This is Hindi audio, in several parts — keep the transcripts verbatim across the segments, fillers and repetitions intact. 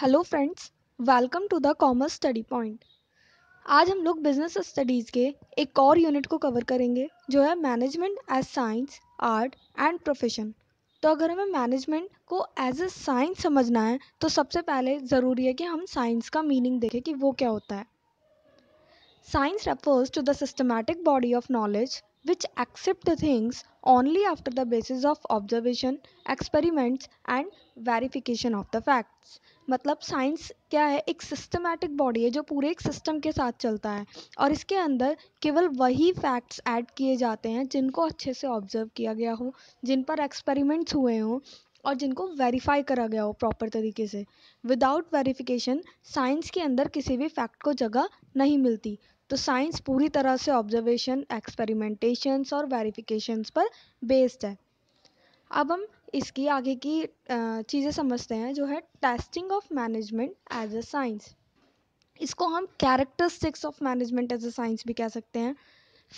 Hello friends, welcome to the commerce study point. आज हम लोग बिजनेस स्टडीज़ के एक और यूनिट को कवर करेंगे जो है management as science, art and profession. तो अगर हमें मैनेजमेंट को एज ए साइंस समझना है तो सबसे पहले ज़रूरी है कि हम साइंस का मीनिंग देखें कि वो क्या होता है। Science refers to the systematic body of knowledge which accept the things only after the basis of observation, experiments and verification of the facts। मतलब साइंस क्या है, एक सिस्टमैटिक बॉडी है जो पूरे एक सिस्टम के साथ चलता है और इसके अंदर केवल वही फैक्ट्स ऐड किए जाते हैं जिनको अच्छे से ऑब्जर्व किया गया हो, जिन पर एक्सपेरिमेंट्स हुए हों और जिनको वेरीफाई करा गया हो प्रॉपर तरीके से। विदाउट वेरिफिकेशन साइंस के अंदर किसी भी फैक्ट को जगह नहीं मिलती। तो साइंस पूरी तरह से ऑब्जर्वेशन, एक्सपेरिमेंटेशंस और वेरिफिकेशंस पर बेस्ड है। अब हम इसकी आगे की चीज़ें समझते हैं जो है testing of management as a science. इसको हम characteristics of management as a science भी कह सकते हैं।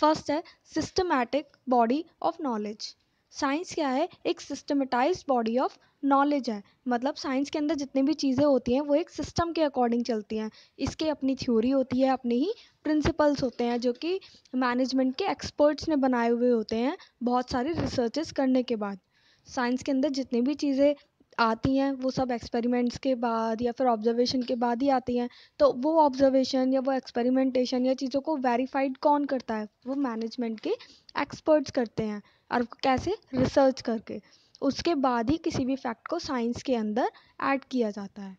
फर्स्ट है systematic body of knowledge. Science क्या है, एक सिस्टमेटाइज्ड बॉडी ऑफ नॉलेज है। मतलब साइंस के अंदर जितनी भी चीज़ें होती हैं वो एक सिस्टम के अकॉर्डिंग चलती हैं। इसके अपनी थ्योरी होती है, अपने ही प्रिंसिपल्स होते हैं जो कि मैनेजमेंट के एक्सपर्ट्स ने बनाए हुए होते हैं बहुत सारे रिसर्चेस करने के बाद। साइंस के अंदर जितनी भी चीज़ें आती हैं वो सब एक्सपेरिमेंट्स के बाद या फिर ऑब्जर्वेशन के बाद ही आती हैं। तो वो ऑब्जर्वेशन या वो एक्सपेरिमेंटेशन या चीज़ों को वेरीफाइड कौन करता है, वो मैनेजमेंट के एक्सपर्ट्स करते हैं, और कैसे, रिसर्च करके। उसके बाद ही किसी भी फैक्ट को साइंस के अंदर ऐड किया जाता है।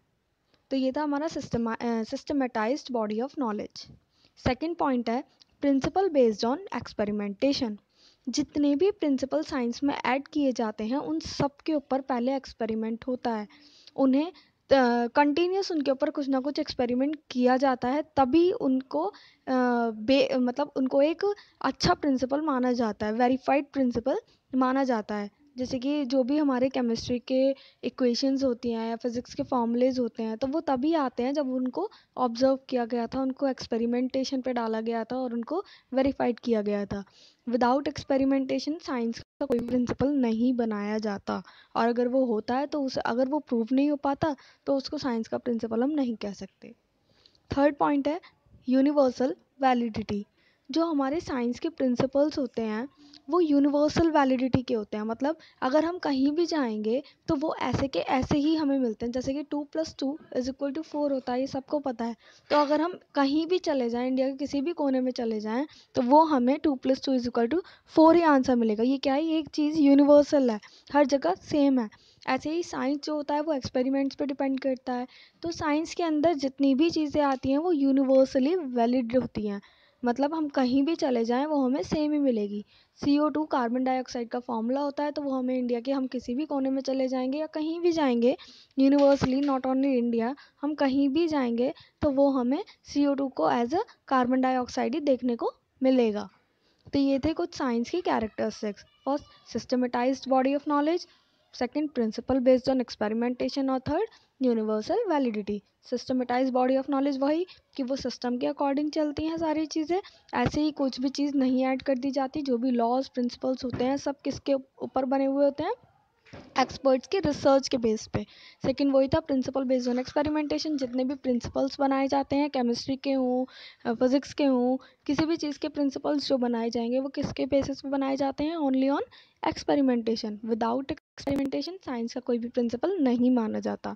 तो ये था हमारा system systematised body of knowledge. Second point है प्रिंसिपल बेस्ड ऑन एक्सपेरिमेंटेशन। जितने भी प्रिंसिपल साइंस में ऐड किए जाते हैं उन सब के ऊपर पहले एक्सपेरिमेंट होता है। उन्हें कंटिन्यूस uh, उनके ऊपर कुछ ना कुछ एक्सपेरिमेंट किया जाता है तभी उनको uh, बे मतलब उनको एक अच्छा प्रिंसिपल माना जाता है, वेरीफाइड प्रिंसिपल माना जाता है। जैसे कि जो भी हमारे केमिस्ट्री के इक्वेशंस होती हैं या फिज़िक्स के फॉर्मूलेज होते हैं तो वो तभी आते हैं जब उनको ऑब्जर्व किया गया था, उनको एक्सपेरिमेंटेशन पे डाला गया था और उनको वेरीफाइड किया गया था। विदाउट एक्सपेरिमेंटेशन साइंस का कोई प्रिंसिपल नहीं बनाया जाता, और अगर वो होता है तो उस अगर वो प्रूव नहीं हो पाता तो उसको साइंस का प्रिंसिपल हम नहीं कह सकते। थर्ड पॉइंट है यूनिवर्सल वैलिडिटी। जो हमारे साइंस के प्रिंसिपल्स होते हैं वो यूनिवर्सल वैलिडिटी के होते हैं। मतलब अगर हम कहीं भी जाएंगे तो वो ऐसे के ऐसे ही हमें मिलते हैं। जैसे कि two plus two is equal to four होता है, ये सबको पता है। तो अगर हम कहीं भी चले जाएं, इंडिया के किसी भी कोने में चले जाएं, तो वो हमें two plus two is equal to four ही आंसर मिलेगा। ये क्या है, ये एक चीज़ यूनिवर्सल है, हर जगह सेम है। ऐसे ही साइंस जो होता है वो एक्सपेरिमेंट्स पे डिपेंड करता है। तो साइंस के अंदर जितनी भी चीज़ें आती हैं वो यूनिवर्सली वैलिड होती हैं। मतलब हम कहीं भी चले जाएं वो हमें सेम ही मिलेगी। C O two carbon dioxide का फॉर्मूला होता है, तो वो हमें इंडिया के हम किसी भी कोने में चले जाएंगे या कहीं भी जाएंगे यूनिवर्सली, नॉट ओनली इंडिया, हम कहीं भी जाएंगे तो वो हमें सी ओ टू को एज अ कार्बन डाइऑक्साइड ही देखने को मिलेगा। तो ये थे कुछ साइंस की characteristics. First systematised body of knowledge, second principle based on experimentation, और third universal validity. Systematise body of knowledge वही कि वो सिस्टम के अकॉर्डिंग चलती हैं सारी चीज़ें, ऐसे ही कुछ भी चीज़ नहीं ऐड कर दी जाती। जो भी लॉज, प्रिंसिपल्स होते हैं सब किसके ऊपर बने हुए होते हैं, एक्सपर्ट्स के रिसर्च के बेस पे। सेकंड वही था प्रिंसिपल बेस्ड ऑन एक्सपेरिमेंटेशन। जितने भी प्रिंसिपल्स बनाए जाते हैं, केमिस्ट्री के हों, फिज़िक्स के हों, किसी भी चीज़ के प्रिंसिपल्स जो बनाए जाएंगे वो किसके बेसिस पे बनाए जाते हैं, only on experimentation. Without experimentation science का कोई भी प्रिंसिपल नहीं माना जाता।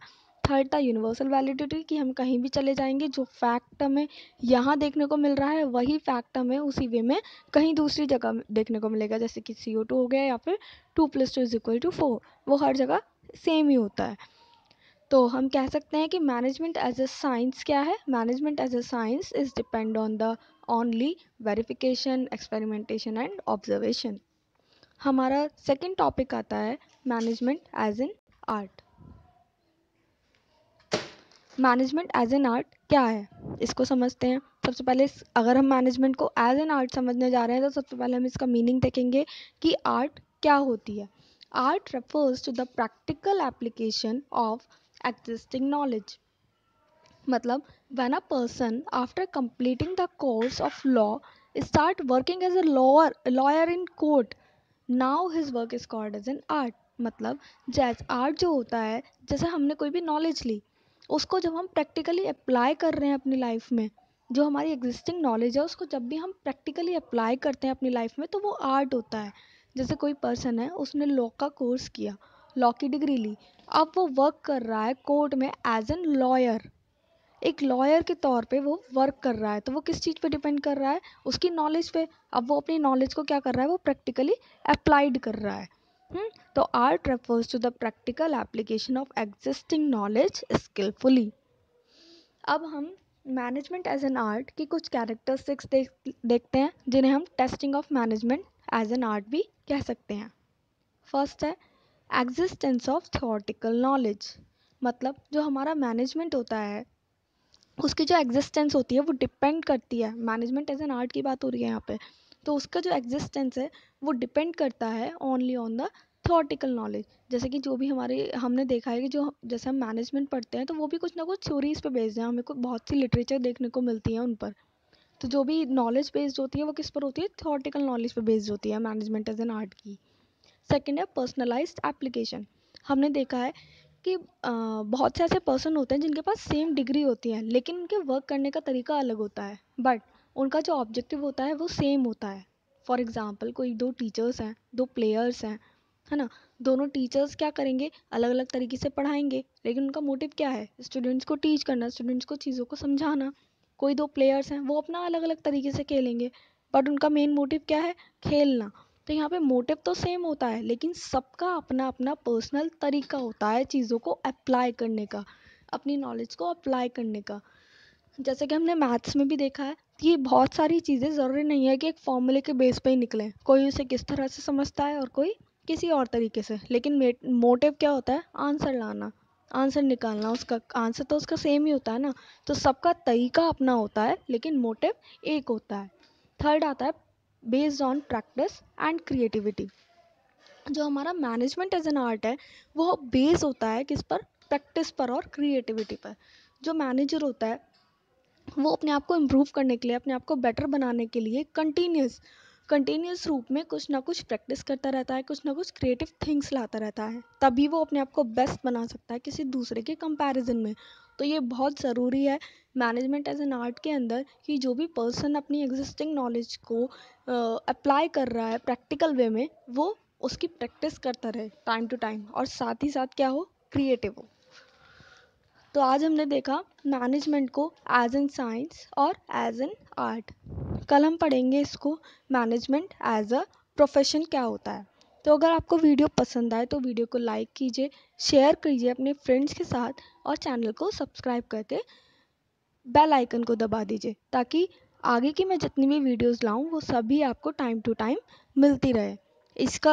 थर्ड था यूनिवर्सल वैलिडिटी, कि हम कहीं भी चले जाएंगे जो फैक्ट हमें यहाँ देखने को मिल रहा है वही फैक्ट हमें उसी वे में कहीं दूसरी जगह देखने को मिलेगा। जैसे कि सी ओ टू हो गया या फिर two plus two is equal to four, वो हर जगह सेम ही होता है। तो हम कह सकते हैं कि मैनेजमेंट एज अ साइंस क्या है, management as a science is depend on the only verification, experimentation and observation. हमारा सेकेंड टॉपिक आता है management as in art. Management as an art क्या है, इसको समझते हैं। सबसे पहले अगर हम मैनेजमेंट को एज एन आर्ट समझने जा रहे हैं तो सबसे पहले हम इसका मीनिंग देखेंगे कि आर्ट क्या होती है। Art refers to the practical application of existing knowledge. मतलब when a person after completing the course of law start working as a lawyer lawyer in court, now his work is called as an art. मतलब जैस आर्ट जो होता है, जैसे हमने कोई भी नॉलेज ली उसको जब हम प्रैक्टिकली अप्लाई कर रहे हैं अपनी लाइफ में, जो हमारी एग्जिस्टिंग नॉलेज है उसको जब भी हम प्रैक्टिकली अप्लाई करते हैं अपनी लाइफ में तो वो आर्ट होता है। जैसे कोई पर्सन है, उसने लॉ का कोर्स किया, लॉ की डिग्री ली, अब वो वर्क कर रहा है कोर्ट में एज एन लॉयर, एक लॉयर के तौर पे वो वर्क कर रहा है, तो वो किस चीज़ पे डिपेंड कर रहा है? उसकी नॉलेज पे। अब वो अपनी नॉलेज को क्या कर रहा है? वो प्रैक्टिकली अप्लाइड कर रहा है। हुँ? तो art refers to the practical application of existing knowledge skilfully. अब हम मैनेजमेंट एज एन आर्ट की कुछ कैरेक्टरिस्टिक्स देख देखते हैं, जिन्हें हम testing of management as an art भी कह सकते हैं। फर्स्ट है एग्जिस्टेंस ऑफ थ्योरेटिकल नॉलेज, मतलब जो हमारा मैनेजमेंट होता है उसकी जो एग्जिस्टेंस होती है वो डिपेंड करती है, मैनेजमेंट एज एन आर्ट की बात हो रही है यहाँ पे, तो उसका जो एग्जिस्टेंस है वो डिपेंड करता है only on the theoretical knowledge. जैसे कि जो भी हमारे हमने देखा है कि जो जैसे हम मैनेजमेंट पढ़ते हैं तो वो भी कुछ ना कुछ थ्योरीज पे बेस्ड है, हमें को बहुत सी लिटरेचर देखने को मिलती है उन पर, तो जो भी नॉलेज बेस्ड होती है वो किस पर होती है? थ्योरेटिकल नॉलेज पर बेस्ड होती है मैनेजमेंट एज एन आर्ट की। सेकेंड है पर्सनलाइज्ड एप्लीकेशन। हमने देखा है कि बहुत से ऐसे पर्सन होते हैं जिनके पास सेम डिग्री होती है लेकिन उनके वर्क करने का तरीका अलग होता है, बट उनका जो ऑब्जेक्टिव होता है वो सेम होता है। फॉर एग्जांपल कोई दो टीचर्स हैं, दो प्लेयर्स हैं, है ना, दोनों टीचर्स क्या करेंगे? अलग अलग तरीके से पढ़ाएंगे, लेकिन उनका मोटिव क्या है? स्टूडेंट्स को टीच करना, स्टूडेंट्स को चीज़ों को समझाना। कोई दो प्लेयर्स हैं, वो अपना अलग अलग तरीके से खेलेंगे, बट उनका मेन मोटिव क्या है? खेलना। तो यहाँ पे मोटिव तो सेम होता है लेकिन सबका अपना अपना पर्सनल तरीका होता है चीज़ों को अप्लाई करने का, अपनी नॉलेज को अप्लाई करने का। जैसे कि हमने मैथ्स में भी देखा है कि बहुत सारी चीज़ें ज़रूरी नहीं है कि एक फॉर्मूले के बेस पे ही निकलें, कोई उसे किस तरह से समझता है और कोई किसी और तरीके से, लेकिन मोटिव क्या होता है? आंसर लाना, आंसर निकालना, उसका आंसर तो उसका सेम ही होता है ना। तो सबका तरीका अपना होता है लेकिन मोटिव एक होता है। थर्ड आता है based on practice and creativity. जो हमारा मैनेजमेंट एज एन आर्ट है वो बेस होता है किस पर? प्रैक्टिस पर और क्रिएटिविटी पर। जो मैनेजर होता है वो अपने आप को इम्प्रूव करने के लिए, अपने आप को बेटर बनाने के लिए कंटिन्यूस कंटिन्यूस रूप में कुछ ना कुछ प्रैक्टिस करता रहता है, कुछ ना कुछ क्रिएटिव थिंग्स लाता रहता है, तभी वो अपने आप को बेस्ट बना सकता है किसी दूसरे के कंपैरिजन में। तो ये बहुत ज़रूरी है मैनेजमेंट एज एन आर्ट के अंदर कि जो भी पर्सन अपनी एग्जिस्टिंग नॉलेज को अप्लाई कर रहा है प्रैक्टिकल वे में, वो उसकी प्रैक्टिस करता रहे टाइम टू टाइम, और साथ ही साथ क्या हो? क्रिएटिव हो। तो आज हमने देखा मैनेजमेंट को एज एन साइंस और एज एन आर्ट। कल हम पढ़ेंगे इसको मैनेजमेंट एज अ प्रोफेशन क्या होता है। तो अगर आपको वीडियो पसंद आए तो वीडियो को लाइक कीजिए, शेयर कीजिए अपने फ्रेंड्स के साथ, और चैनल को सब्सक्राइब करके बेल आइकन को दबा दीजिए ताकि आगे की मैं जितनी भी वीडियोस लाऊं वो सभी आपको टाइम टू टाइम मिलती रहे। इसका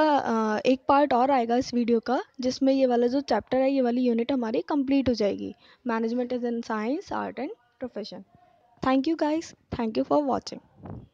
एक पार्ट और आएगा इस वीडियो का, जिसमें ये वाला जो चैप्टर है, ये वाली यूनिट हमारी कंप्लीट हो जाएगी, management as an science, art and profession. Thank you guys, thank you for watching.